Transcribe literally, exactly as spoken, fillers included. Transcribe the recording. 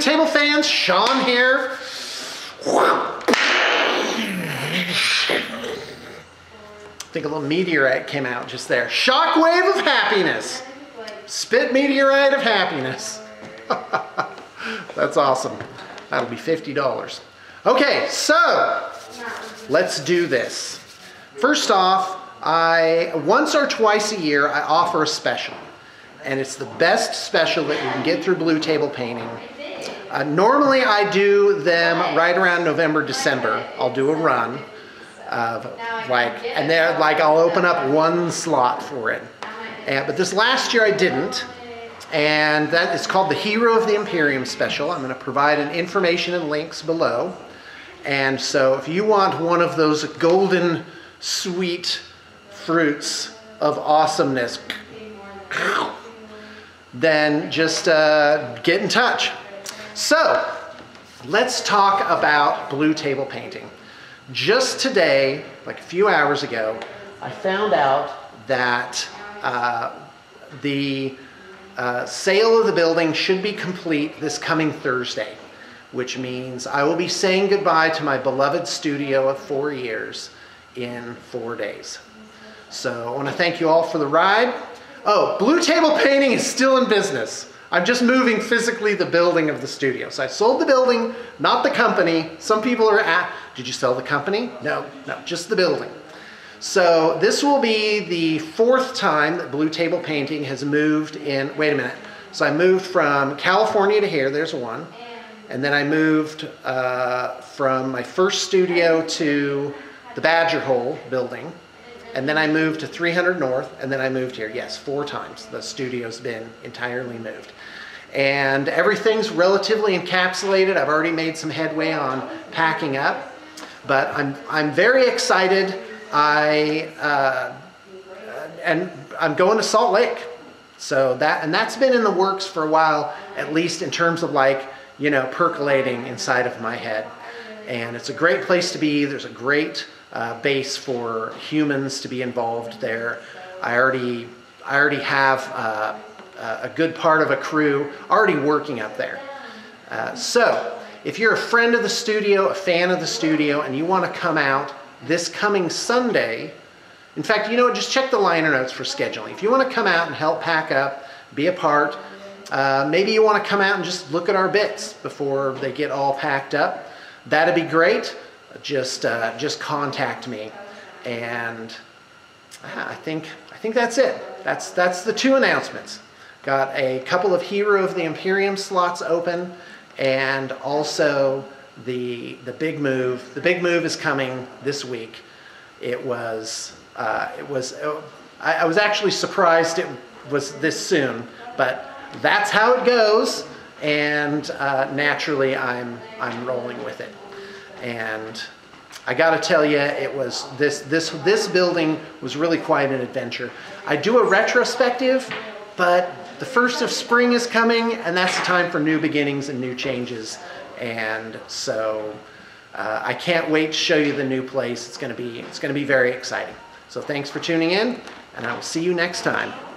Blue Table fans, Sean here. I think a little meteorite came out just there. Shockwave of happiness. Spit meteorite of happiness. That's awesome. That'll be fifty dollars. Okay, so let's do this. First off, I once or twice a year I offer a special, and it's the best special that you can get through Blue Table Painting. Uh, normally I do them right around November, December. I'll do a run of like, and they're like I'll open up one slot for it. And, but this last year I didn't, and that is called the Hero of the Imperium Special. I'm going to provide an information and links below. And so if you want one of those golden sweet fruits of awesomeness, then just uh, get in touch. So let's talk about Blue Table Painting. Just today, like a few hours ago, I found out that uh, the uh, sale of the building should be complete this coming Thursday, which means I will be saying goodbye to my beloved studio of four years in four days. So I want to thank you all for the ride. Oh, Blue Table Painting is still in business. I'm just moving physically the building of the studio. So I sold the building, not the company. Some people are at, did you sell the company? No, no, just the building. So this will be the fourth time that Blue Table Painting has moved in, wait a minute. So I moved from California to here, there's one. And then I moved uh, from my first studio to the Badger Hole building. And then I moved to three hundred North, and then I moved here. Yes, four times the studio's been entirely moved. And everything's relatively encapsulated. I've already made some headway on packing up, but I'm, I'm very excited. I, uh, and I'm going to Salt Lake. So that, and that's been in the works for a while, at least in terms of like, you know, percolating inside of my head. And it's a great place to be. There's a great Uh, base for humans to be involved there. I already, I already have uh, a good part of a crew already working up there. Uh, so if you're a friend of the studio, a fan of the studio, and you want to come out this coming Sunday, in fact, you know what, just check the liner notes for scheduling. If you want to come out and help pack up, be a part, uh, maybe you want to come out and just look at our bits before they get all packed up, that'd be great. Just, uh, just contact me, and I think I think that's it. That's that's the two announcements. Got a couple of Hero of the Imperium slots open, and also the the big move. The big move is coming this week. It was uh, it was uh, I, I was actually surprised it was this soon, but that's how it goes. And uh, naturally, I'm I'm rolling with it. And I gotta tell you, it was this this this building was really quite an adventure. I do a retrospective, but the first of spring is coming, and that's the time for new beginnings and new changes. And so uh, I can't wait to show you the new place. It's gonna be it's gonna be very exciting. So thanks for tuning in, and I will see you next time.